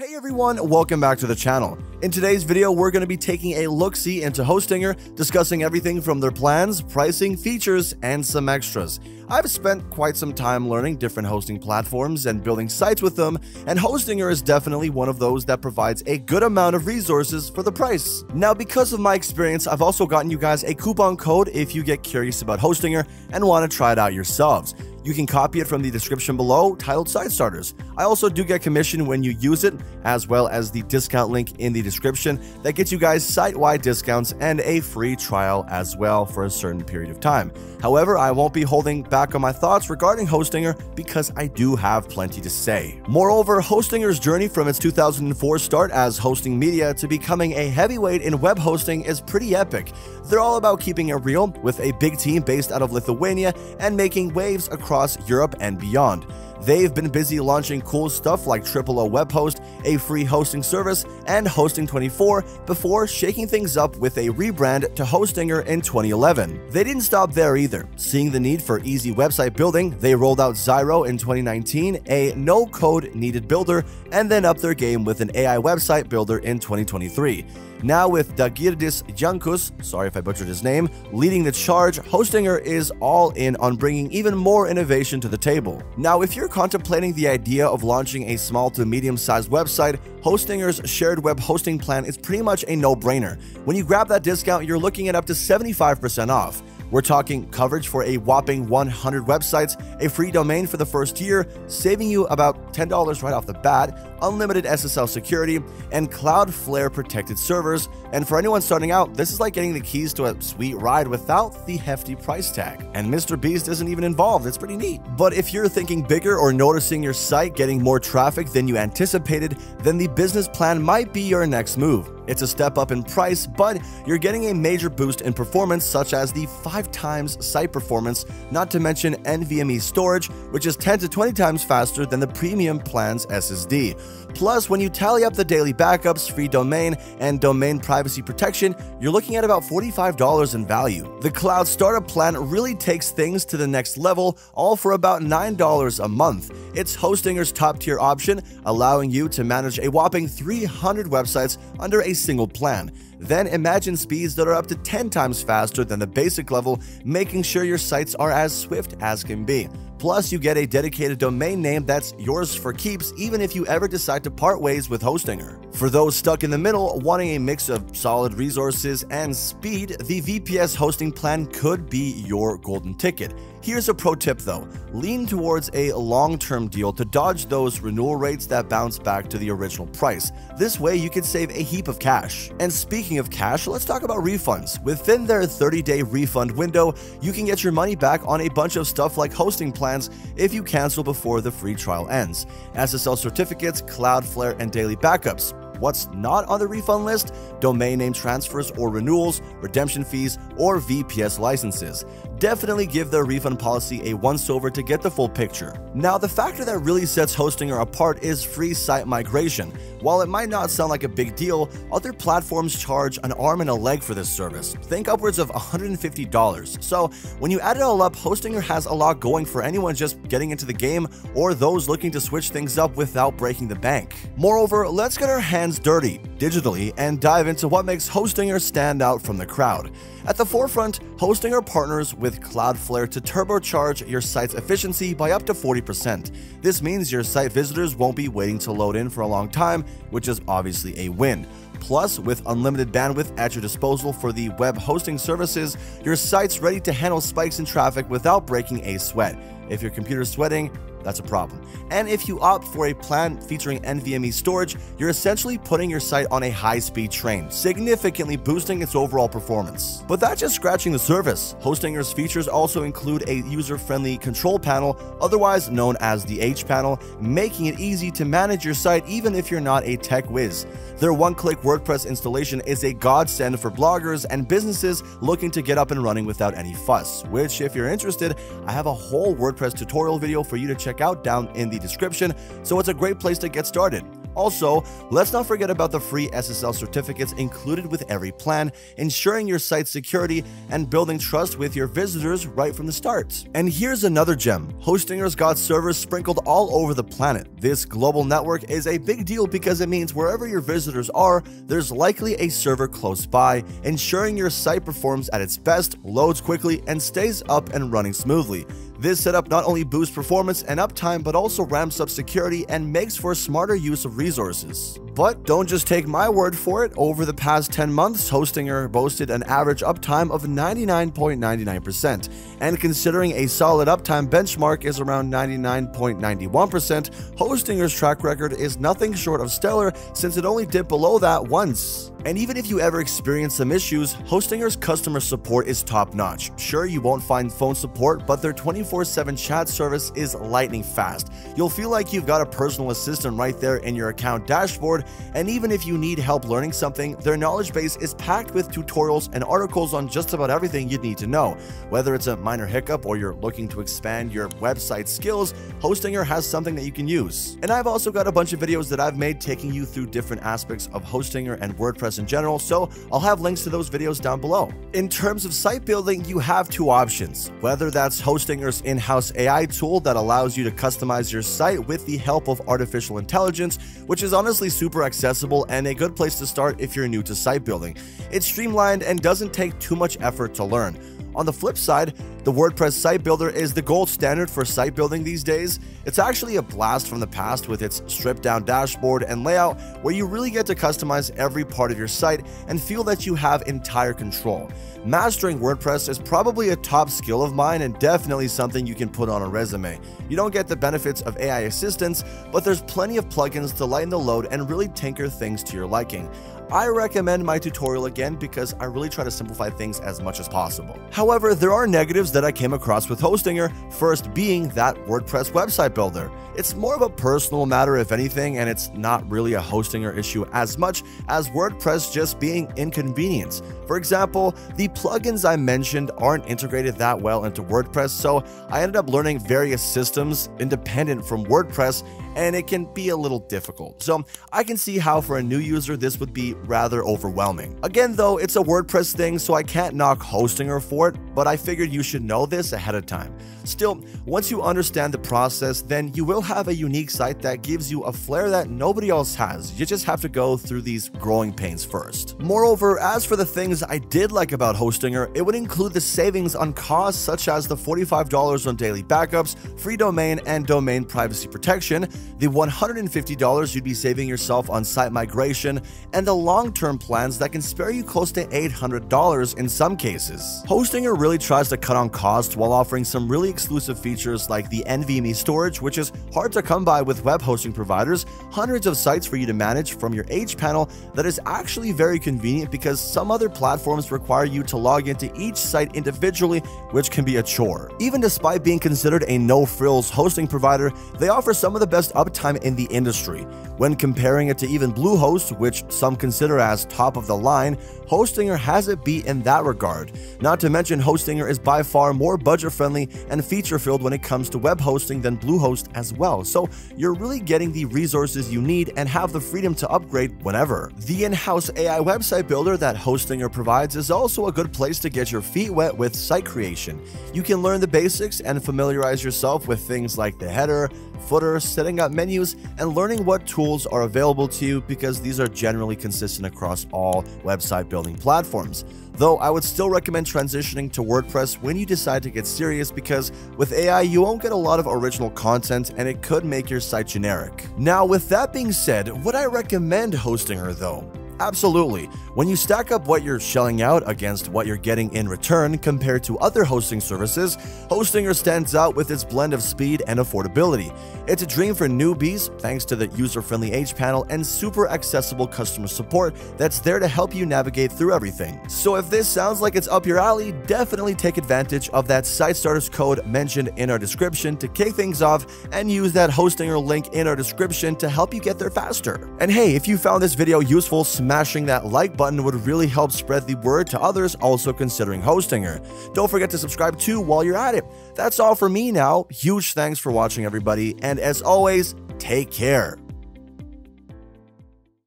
Hey everyone, welcome back to the channel. In today's video, we're going to be taking a look-see into Hostinger, discussing everything from their plans, pricing, features, and some extras. I've spent quite some time learning different hosting platforms and building sites with them, and Hostinger is definitely one of those that provides a good amount of resources for the price. Now, because of my experience, I've also gotten you guys a coupon code if you get curious about Hostinger and want to try it out yourselves. You can copy it from the description below, titled SiteStarters. I also do get commission when you use it, as well as the discount link in the description that gets you guys site-wide discounts and a free trial as well for a certain period of time. However, I won't be holding back on my thoughts regarding Hostinger because I do have plenty to say. Moreover, Hostinger's journey from its 2004 start as Hosting Media to becoming a heavyweight in web hosting is pretty epic. They're all about keeping it real, with a big team based out of Lithuania and making waves across Europe and beyond. They've been busy launching cool stuff like Triple A Web Host, a free hosting service, and Hosting24 before shaking things up with a rebrand to Hostinger in 2011. They didn't stop there either. Seeing the need for easy website building, they rolled out Zyro in 2019, a no-code needed builder, and then upped their game with an AI website builder in 2023. Now with Dagirdis Jankus, sorry if I butchered his name, leading the charge, Hostinger is all in on bringing even more innovation to the table. Now, if you're contemplating the idea of launching a small to medium-sized website, Hostinger's shared web hosting plan is pretty much a no-brainer. When you grab that discount, you're looking at up to 75% off. We're talking coverage for a whopping 100 websites, a free domain for the first year, saving you about $10 right off the bat, unlimited SSL security, and Cloudflare protected servers. And for anyone starting out, this is like getting the keys to a sweet ride without the hefty price tag. And Mr. Beast isn't even involved. It's pretty neat. But if you're thinking bigger or noticing your site getting more traffic than you anticipated, then the business plan might be your next move. It's a step up in price, but you're getting a major boost in performance, such as the 5 times site performance, not to mention NVMe storage, which is 10 to 20 times faster than the premium plan's SSD. Plus, when you tally up the daily backups, free domain, and domain privacy protection, you're looking at about $45 in value. The Cloud Startup plan really takes things to the next level, all for about $9 a month. It's Hostinger's top-tier option, allowing you to manage a whopping 300 websites under a single plan. Then imagine speeds that are up to 10 times faster than the basic level, making sure your sites are as swift as can be. Plus, you get a dedicated domain name that's yours for keeps, even if you ever decide to part ways with Hostinger. For those stuck in the middle, wanting a mix of solid resources and speed, the VPS hosting plan could be your golden ticket. Here's a pro tip though, lean towards a long-term deal to dodge those renewal rates that bounce back to the original price. This way you could save a heap of cash. And speaking of cash, let's talk about refunds. Within their 30-day refund window, you can get your money back on a bunch of stuff like hosting plans if you cancel before the free trial ends, SSL certificates, Cloudflare, and daily backups. What's not on the refund list? Domain name transfers or renewals, redemption fees, or VPS licenses. Definitely give their refund policy a once-over to get the full picture. Now, the factor that really sets Hostinger apart is free site migration. While it might not sound like a big deal, other platforms charge an arm and a leg for this service. Think upwards of $150. So when you add it all up, Hostinger has a lot going for anyone just getting into the game or those looking to switch things up without breaking the bank. Moreover, let's get our hands dirty digitally and dive into what makes Hostinger stand out from the crowd. At the forefront, Hostinger partners with Cloudflare to turbocharge your site's efficiency by up to 40%. This means your site visitors won't be waiting to load in for a long time, which is obviously a win. Plus, with unlimited bandwidth at your disposal for the web hosting services, your site's ready to handle spikes in traffic without breaking a sweat. If your computer's sweating, that's a problem. And if you opt for a plan featuring NVMe storage, you're essentially putting your site on a high-speed train, significantly boosting its overall performance. But that's just scratching the surface. Hostinger's features also include a user-friendly control panel, otherwise known as the H panel, making it easy to manage your site even if you're not a tech whiz. Their one-click WordPress installation is a godsend for bloggers and businesses looking to get up and running without any fuss, which, if you're interested, I have a whole WordPress tutorial video for you to check out down in the description, so it's a great place to get started. Also, let's not forget about the free SSL certificates included with every plan, ensuring your site's security and building trust with your visitors right from the start. And here's another gem. Hostinger's got servers sprinkled all over the planet. This global network is a big deal because it means wherever your visitors are, there's likely a server close by, ensuring your site performs at its best, loads quickly, and stays up and running smoothly. This setup not only boosts performance and uptime, but also ramps up security and makes for smarter use of resources. But don't just take my word for it. Over the past 10 months, Hostinger boasted an average uptime of 99.99%. And considering a solid uptime benchmark is around 99.91%, Hostinger's track record is nothing short of stellar since it only dipped below that once. And even if you ever experience some issues, Hostinger's customer support is top-notch. Sure, you won't find phone support, but their 24/7 chat service is lightning fast. You'll feel like you've got a personal assistant right there in your account dashboard, and even if you need help learning something, their knowledge base is packed with tutorials and articles on just about everything you'd need to know. Whether it's a minor hiccup or you're looking to expand your website skills, Hostinger has something that you can use. And I've also got a bunch of videos that I've made taking you through different aspects of Hostinger and WordPress in general, so I'll have links to those videos down below. In terms of site building, you have two options, whether that's Hostinger's in-house AI tool that allows you to customize your site with the help of artificial intelligence, which is honestly super accessible and a good place to start if you're new to site building. It's streamlined and doesn't take too much effort to learn. On the flip side, the WordPress site builder is the gold standard for site building these days. It's actually a blast from the past with its stripped-down dashboard and layout where you really get to customize every part of your site and feel that you have entire control. Mastering WordPress is probably a top skill of mine and definitely something you can put on a resume. You don't get the benefits of AI assistance, but there's plenty of plugins to lighten the load and really tinker things to your liking. I recommend my tutorial again because I really try to simplify things as much as possible. However, there are negatives that I came across with Hostinger, first being that WordPress website builder. It's more of a personal matter if anything, and it's not really a Hostinger issue as much as WordPress just being inconvenient. For example, the plugins I mentioned aren't integrated that well into WordPress, so I ended up learning various systems independent from WordPress, and it can be a little difficult. So I can see how for a new user this would be rather overwhelming. Again though, it's a WordPress thing, so I can't knock Hostinger for it, but I figured you should know this ahead of time. Still, once you understand the process, then you will have a unique site that gives you a flair that nobody else has. You just have to go through these growing pains first. Moreover, as for the things I did like about Hostinger, it would include the savings on costs such as the $45 on daily backups, free domain and domain privacy protection, the $150 you'd be saving yourself on site migration, and the long-term plans that can spare you close to $800 in some cases. Hostinger really tries to cut on costs while offering some really exclusive features like the NVMe storage, which is hard to come by with web hosting providers, hundreds of sites for you to manage from your H panel that is actually very convenient because some other platforms require you to log into each site individually, which can be a chore. Even despite being considered a no-frills hosting provider, they offer some of the best uptime in the industry. When comparing it to even Bluehost, which some consider as top of the line, Hostinger has it beat in that regard. Not to mention, Hostinger is by far more budget-friendly and feature-filled when it comes to web hosting than Bluehost as well, so you're really getting the resources you need and have the freedom to upgrade whenever. The in-house AI website builder that Hostinger provides is also a good place to get your feet wet with site creation. You can learn the basics and familiarize yourself with things like the header, footer, setting up menus, and learning what tools are available to you because these are generally consistent across all website building platforms. Though I would still recommend transitioning to WordPress when you decide to get serious because with AI you won't get a lot of original content and it could make your site generic. Now with that being said, would I recommend Hostinger though? Absolutely. When you stack up what you're shelling out against what you're getting in return compared to other hosting services, Hostinger stands out with its blend of speed and affordability. It's a dream for newbies thanks to the user-friendly H panel and super accessible customer support that's there to help you navigate through everything. So if this sounds like it's up your alley, definitely take advantage of that SiteStarters code mentioned in our description to kick things off and use that Hostinger link in our description to help you get there faster. And hey, if you found this video useful, smashing that like button would really help spread the word to others also considering Hostinger. Don't forget to subscribe too while you're at it. That's all for me now. Huge thanks for watching everybody, and as always, take care.